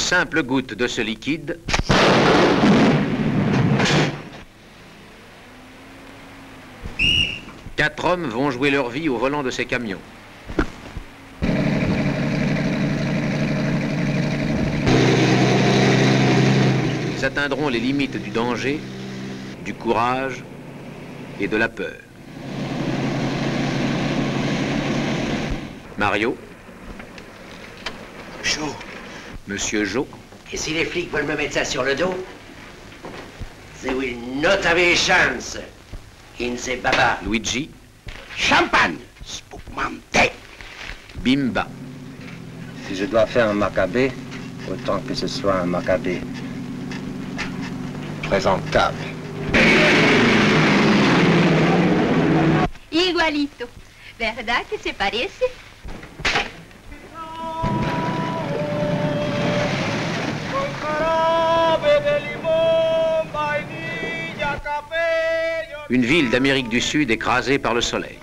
simple goutte de ce liquide quatre hommes vont jouer leur vie au volant de ces camions. Ils atteindront les limites du danger, du courage et de la peur. Mario. Joe. Monsieur Joe. Et si les flics veulent me mettre ça sur le dos, they will not have a chance in the baba. Luigi. Champagne. Spumante. Bimba. Si je dois faire un macabé, autant que ce soit un macabé présentable. Igualito. Verdad que se parece? Une ville d'Amérique du Sud écrasée par le soleil.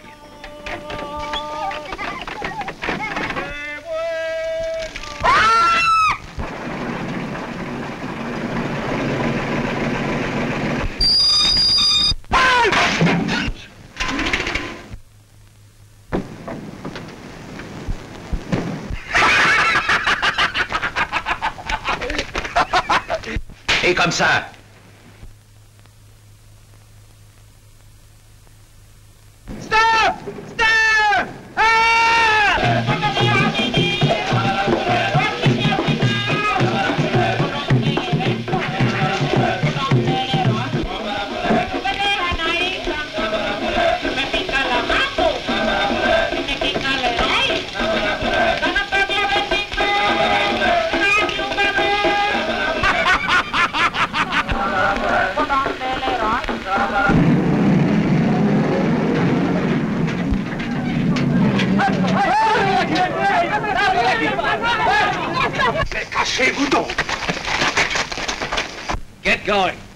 Et comme ça. Cachez-vous donc! Get going!